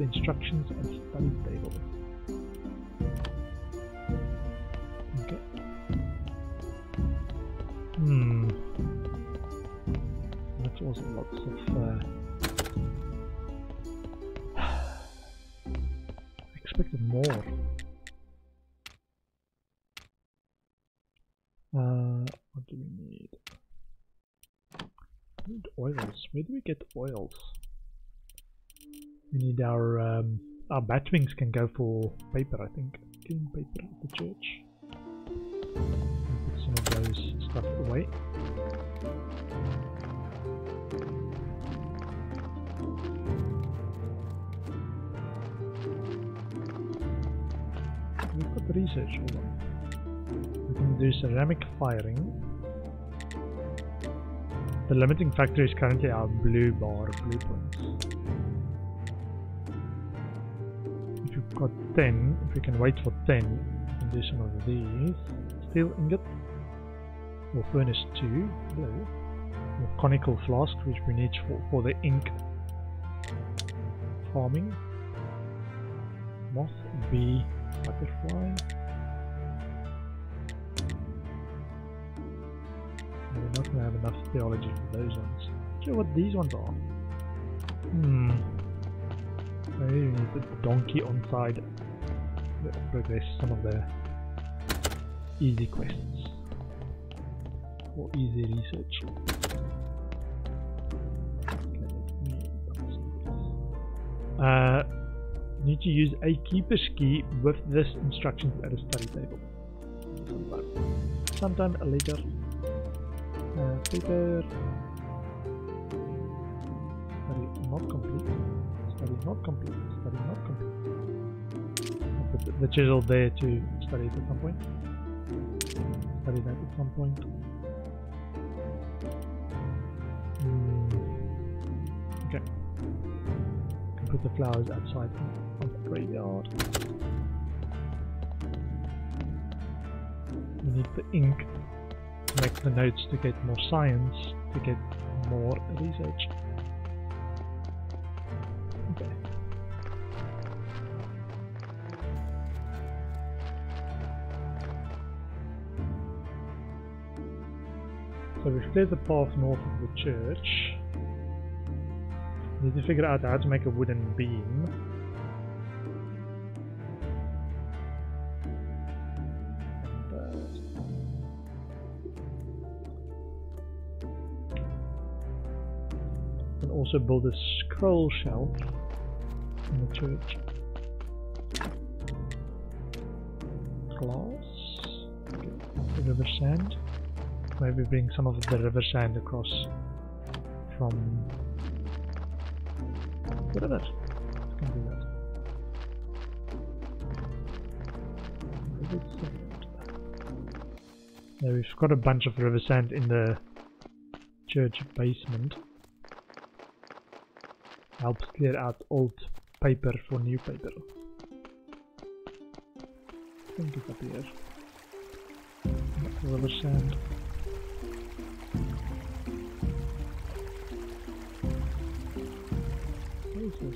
the instructions and study table. Okay. That's also lots of I expected more. What do we need? We need oils. Where do we get oils? We need our batwings can go for paper, I think. Clean paper at the church. Put some of those stuff away. We've got research, hold on. We can do ceramic firing. The limiting factor is currently our blue bar, blue points. Got 10. If we can wait for 10, and do some of these. Steel ingot, or furnace 2, blue, or conical flask, which we need for the ink farming. Moth, bee, butterfly. We're not going to have enough theology for those ones. Do you know what these ones are? Maybe we need the donkey on side. Let's progress some of the easy quests or easy research. Okay, need to use a keeper's key with this instructions at a study table. Sometime later. Paper. Study not complete. Study not complete, study not complete. I'll put the chisel there to study it at some point. Study that at some point. Okay. I can put the flowers outside of the graveyard. We need the ink to make the notes to get more science, to get more research. So we've cleared the path north of the church. Need to figure out how to make a wooden beam. And also build a scroll shelf in the church. Glass. Okay. River sand. Maybe bring some of the river sand across from the river. We can do that. River sand. Now we've got a bunch of river sand in the church basement. Helps clear out old paper for new paper. I think it's up here. River sand.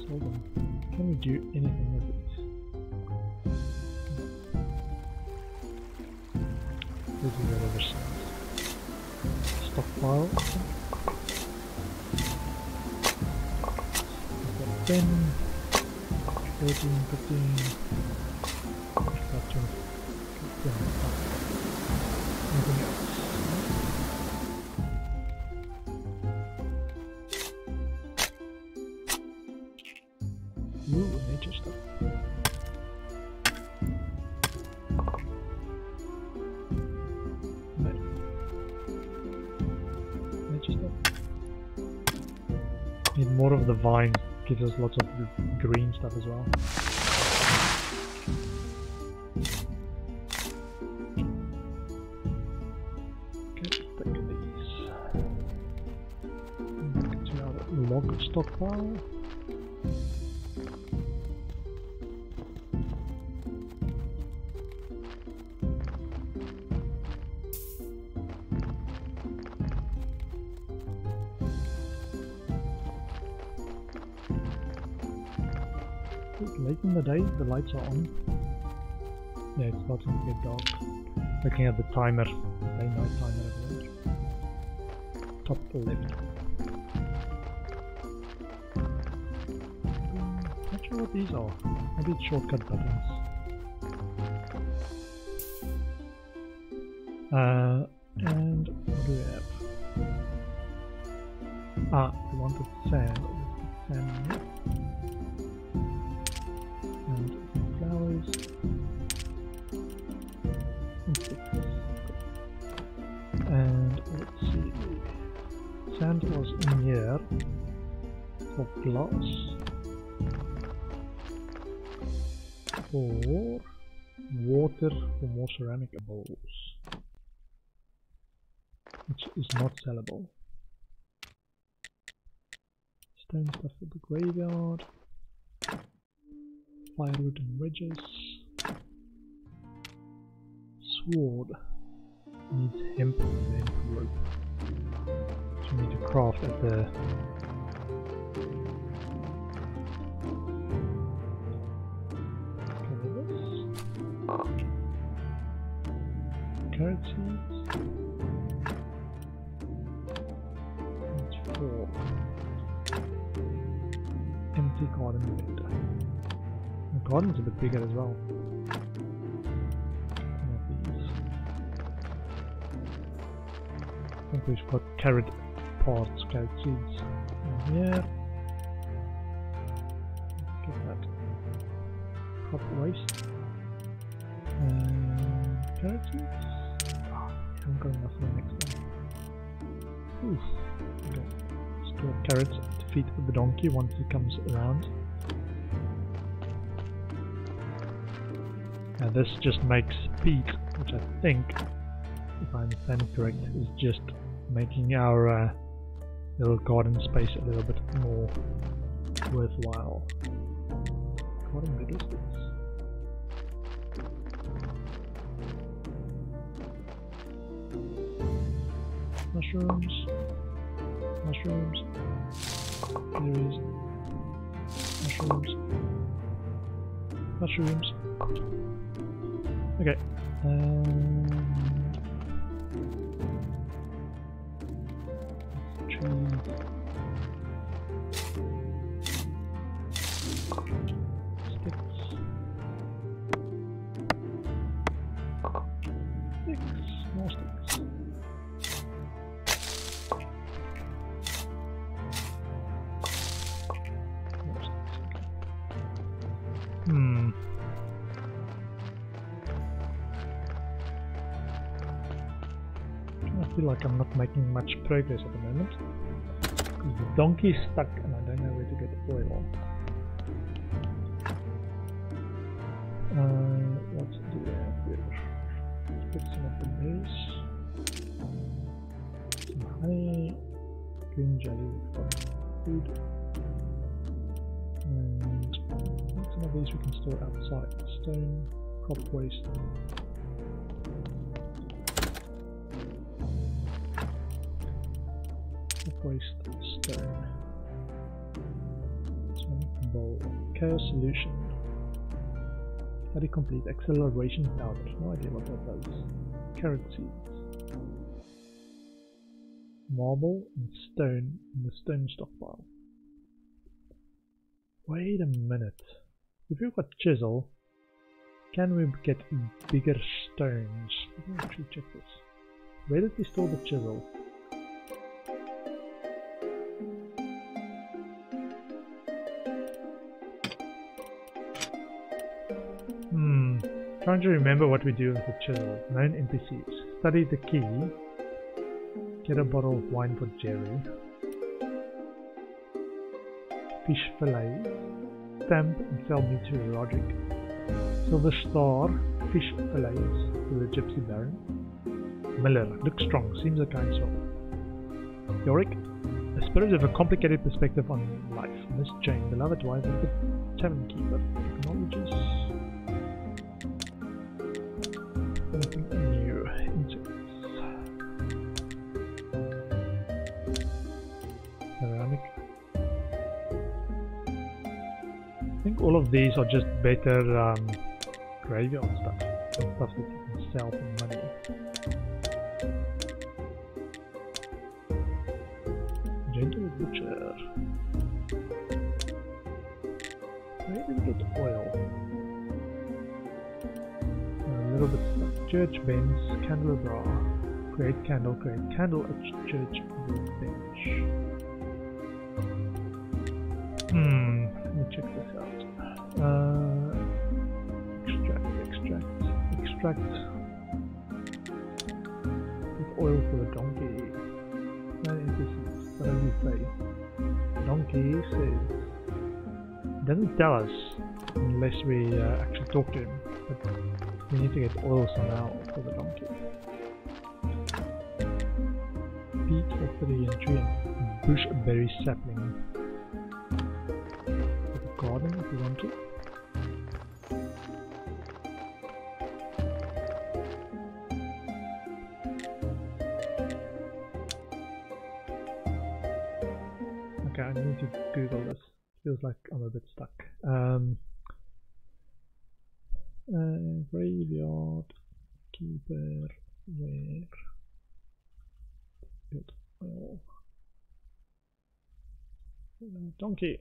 Hold on. Can we do anything with this? This is the river sand. Stockpile. We've got 10, 14, 15. We've got 20. Anything else? Vine gives us lots of green stuff as well. Okay, take these. Back to our log stockpile. Late in the day, the lights are on. Yeah, it's starting to get dark. Looking at the timer, day-night timer over there. Top left. Not sure what these are. Maybe it's shortcut buttons. And what do we have? Ah, we wanted sand. Sand. And let's see, sand was in here for glass, for water, for more ceramic bowls, which is not sellable. Stone stuff for the graveyard, firewood and wedges, sword. Needs hemp and hemp rope. So we need to craft at the carrot seeds. That's four. Empty garden window. The garden's a bit bigger as well. I think we've got carrot parts, carrot seeds in here. Get that. Crop waste. Carrot seeds. Ah, I'm going off the next one. Oof. Okay. Store carrots to feed the donkey once he comes around. Now this just makes peat, which I think, if I understand it correct, is just making our little garden space a little bit more worthwhile. What a middle space. Mushrooms. Mushrooms. Berries. Mushrooms. Mushrooms. Okay. I feel like I'm not making much progress at the moment. The donkey is stuck and I don't know where to get oil. What do we have here? Let's put some of the berries. Some honey. Green jelly for food. And some of these we can store outside. Stone, crop waste. Waste stone. Sonic bowl. Chaos solution. Study complete. Acceleration powder. No idea what that does. Carrot seeds. Marble and stone in the stone stockpile. Wait a minute. If we've got chisel, can we get bigger stones? Let me actually check this. Where did we store the chisel? Trying to remember what we do with the chisel. Known NPCs. Study the key. Get a bottle of wine for Jerry. Fish fillet. Stamp and sell me to Roderick. Silver star. Fish fillets to the gypsy baron. Miller. Looks strong. Seems a kind soul. Yorick. A spirit of a complicated perspective on life. Miss Jane. Beloved wife of the tavern keeper. Technologies. New insects. Ceramic. I think all of of these are just better graveyard stuff that you can sell for money. Gentle butcher. Where do we get oil? A little bit stuff. Church bench, candelabra. Great candle at church bench. Let me check this out. Extract with oil for the donkey. That is what do you say? Donkey says, doesn't tell us unless we actually talk to him, but we need to get oil somehow for the donkey. Beet for 3 and 3 and bushberry sapling. Garden if you want to. Okay, I need to Google this. Feels like I'm a bit stuck. Graveyard Keeper, where? Good. Oh. Donkey.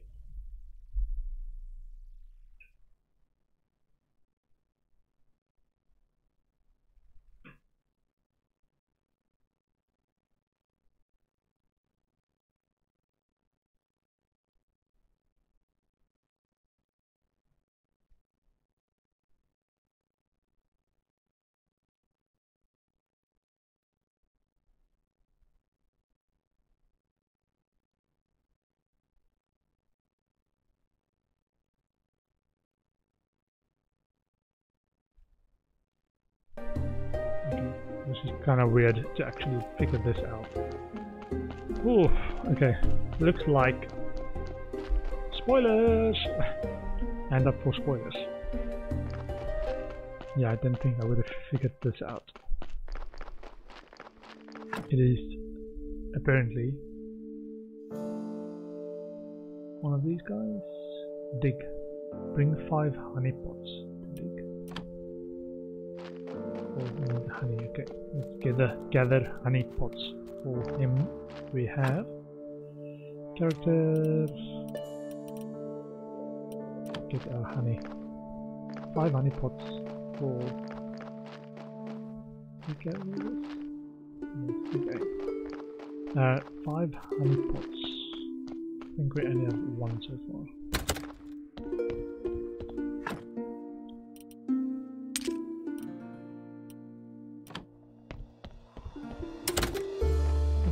This is kind of weird to actually figure this out. Oof, okay, looks like spoilers. Hand up for spoilers. Yeah, I didn't think I would have figured this out. It is apparently one of these guys. Dig. Bring 5 honey pots to dig. Honey, okay. Let's gather honey pots for him. We have characters. Get our honey. 5 honey pots for. Okay. Okay. 5 honey pots. I think we only have 1 so far.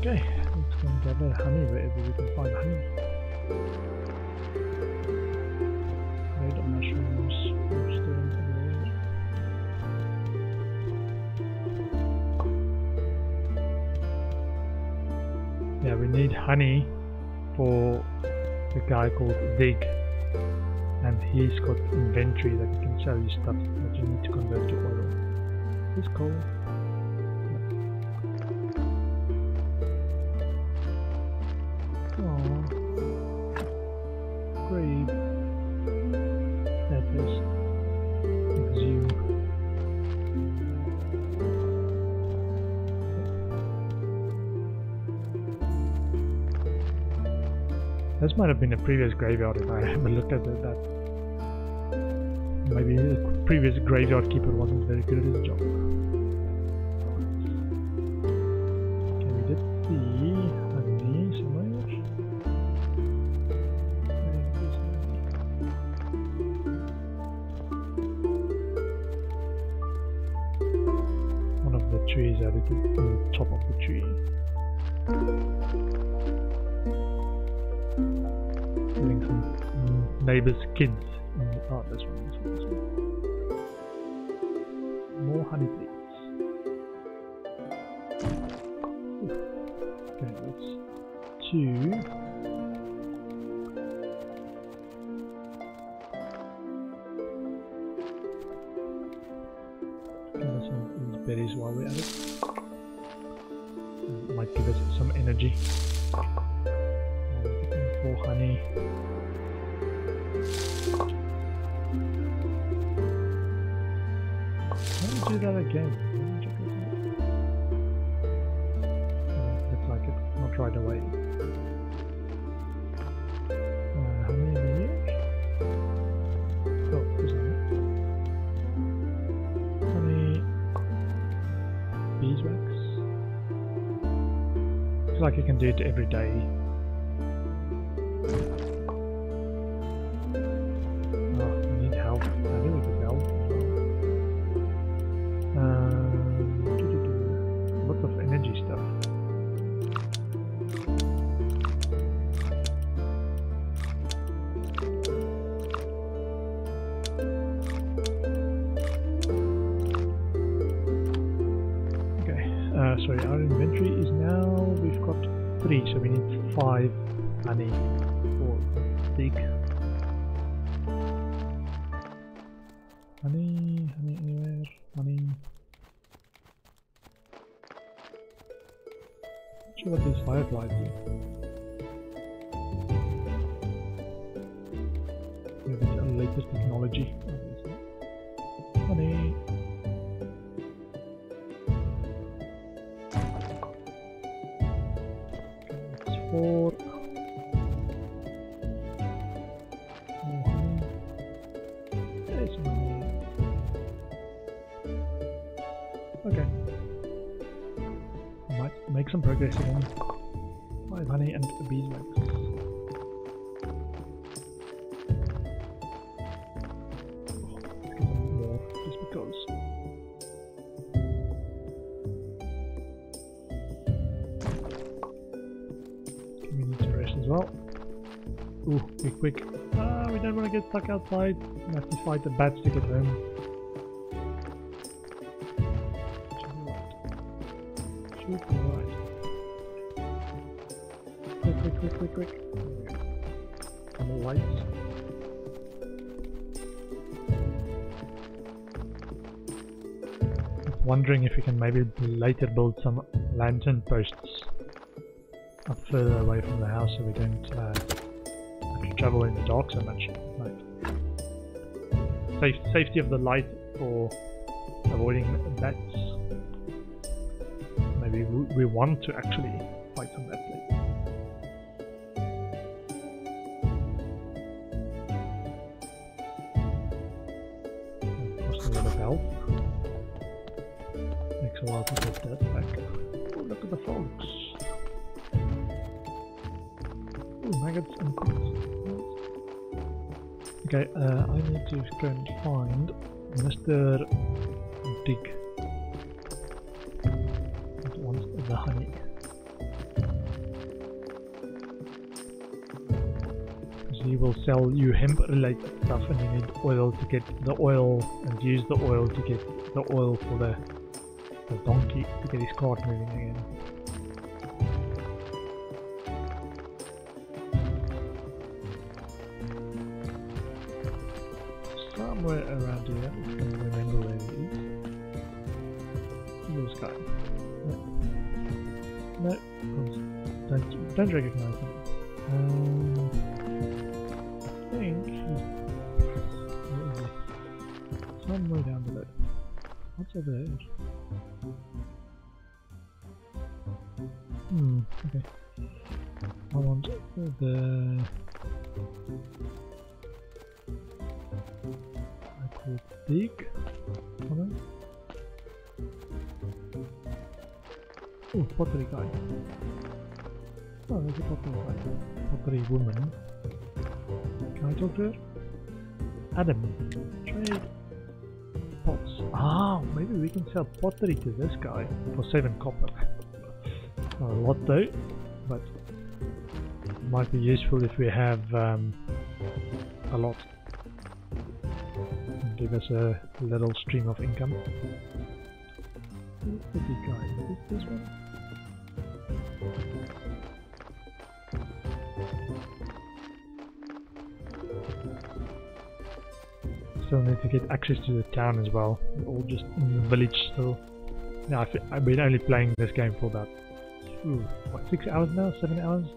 Okay, let's go and gather honey wherever we can find honey. Red mushrooms, stones everywhere. Yeah, we need honey for the guy called Vig, and he's got inventory that he can sell you stuff that you need to convert to oil. It's cool. This might have been a previous graveyard if I haven't looked at that. Maybe the previous graveyard keeper wasn't very good at his job. Okay, we did see honey somewhere. One of the trees had it on the top of the tree. Neighbors' kids. Oh, this one, this one. More honey, please. Okay, that's 2. Give us some these berries while we're at it. It might give us some energy. More honey. do that again. Looks like it's not right away. How many minutes? Oh, there's one. How many beeswax? Looks like you can do it every day. Quick. Ah, we don't want to get stuck outside. We have to fight the bat stick at home. Shoot the light. Quick. And the lights. I'm wondering if we can maybe later build some lantern posts up further away from the house so we don't travel in the dark so much. Right. Safety of the light for avoiding bats. Maybe we want to actually fight some bats later. That costs a lot of health. Takes a while to get that back. Oh, look at the fogs. Oh, maggots and coins. Okay, I need to go and find Mr. Dick. That wants the honey. He will sell you hemp-related stuff, and you need oil to get the oil, and use the oil to get the oil for the donkey to get his cart moving again. Somewhere around here, I don't remember where it is. Blue sky. No, don't recognize him. I think he's somewhere down below. What's over there? Okay. I want the... Big. Oh, pottery guy. Oh, there's a pottery guy. Pottery woman. Can I talk to her? Adam. Trade. Pots. Ah, maybe we can sell pottery to this guy for 7 copper. Not a lot though, but it might be useful if we have a lot. Give us a little stream of income. Who's the big guy? Is this one? Still need to get access to the town as well. We're all just in the village still. Now I've been only playing this game for about 6 hours now? 7 hours?